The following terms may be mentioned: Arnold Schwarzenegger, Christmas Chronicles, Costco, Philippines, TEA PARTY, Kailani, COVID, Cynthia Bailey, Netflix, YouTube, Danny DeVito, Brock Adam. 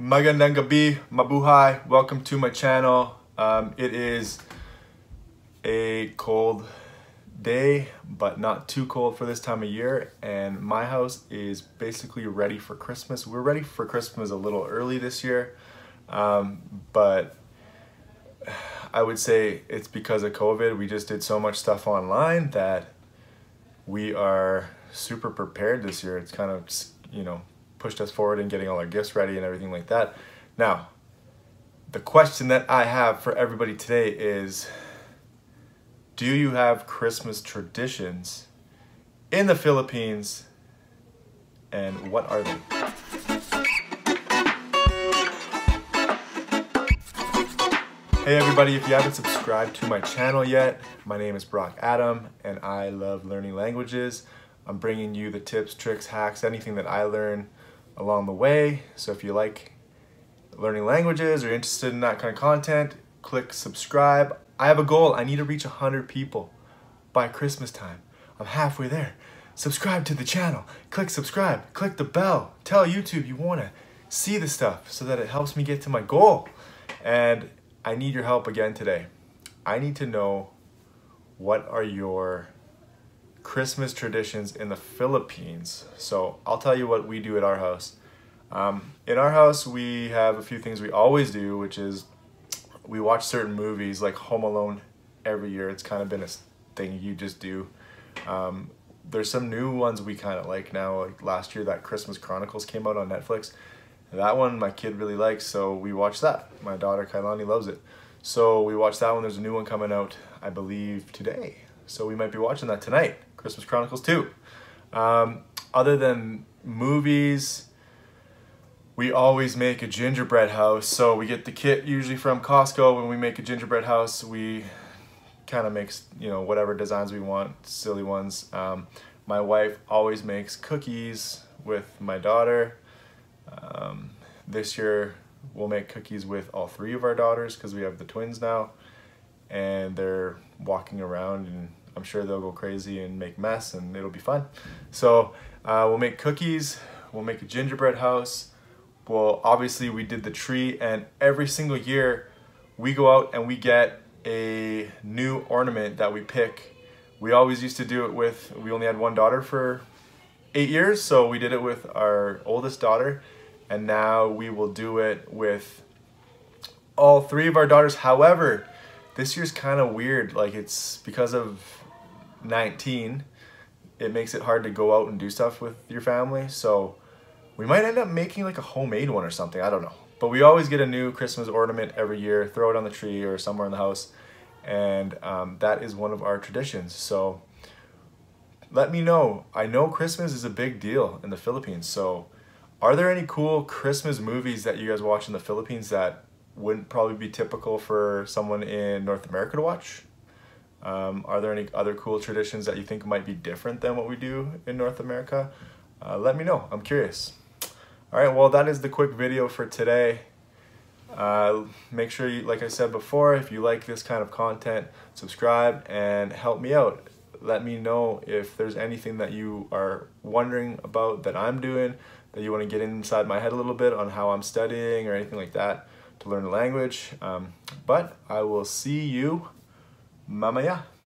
Magandang gabi, mabuhay. Welcome to my channel. It is a cold day, but not too cold for this time of year. And my house is basically ready for Christmas. We're ready for Christmas a little early this year, but I would say it's because of COVID. We just did so much stuff online that we are super prepared this year. It's kind of, you know, pushed us forward in getting all our gifts ready and everything like that. Now, the question that I have for everybody today is, do you have Christmas traditions in the Philippines, and what are they? Hey everybody, if you haven't subscribed to my channel yet, my name is Brock Adam and I love learning languages. I'm bringing you the tips, tricks, hacks, anything that I learn along the way. So if you like learning languages or interested in that kind of content, click subscribe. I have a goal. I need to reach 100 people by Christmas time. I'm halfway there. Subscribe to the channel. Click subscribe. Click the bell. Tell YouTube you want to see the stuff so that it helps me get to my goal. And I need your help again today. I need to know, what are your Christmas traditions in the Philippines? So I'll tell you what we do at our house. In our house, we have a few things we always do, which is we watch certain movies like Home Alone every year. It's kind of been a thing you just do. There's some new ones we kind of like now. Like last year, that Christmas Chronicles came out on Netflix. That one my kid really likes, so we watch that. My daughter Kailani loves it. So we watch that one. There's a new one coming out, I believe, today. So we might be watching that tonight. Christmas Chronicles 2. Other than movies, we always make a gingerbread house. So we get the kit usually from Costco. When we make a gingerbread house, we kind of make, you know, whatever designs we want, silly ones. My wife always makes cookies with my daughter. This year we'll make cookies with all three of our daughters because we have the twins now, and they're walking around and I'm sure they'll go crazy and make mess, and it'll be fun. So we'll make cookies, we'll make a gingerbread house. Well, obviously we did the tree, and every single year we go out and we get a new ornament that we pick. We always used to do it with, we only had one daughter for 8 years, so we did it with our oldest daughter, and now we will do it with all three of our daughters. However, this year's kind of weird. Like, it's because of 19, it makes it hard to go out and do stuff with your family. So we might end up making like a homemade one or something, I don't know. But we always get a new Christmas ornament every year, throw it on the tree or somewhere in the house. And that is one of our traditions. So let me know. I know Christmas is a big deal in the Philippines. So are there any cool Christmas movies that you guys watch in the Philippines that wouldn't probably be typical for someone in North America to watch? Are there any other cool traditions that you think might be different than what we do in North America? Let me know, I'm curious. All right, well, that is the quick video for today. Make sure you, like I said before, if you like this kind of content, subscribe and help me out. Let me know if there's anything that you are wondering about that I'm doing, that you want to get inside my head a little bit on how I'm studying or anything like that to learn the language. But I will see you mamaya.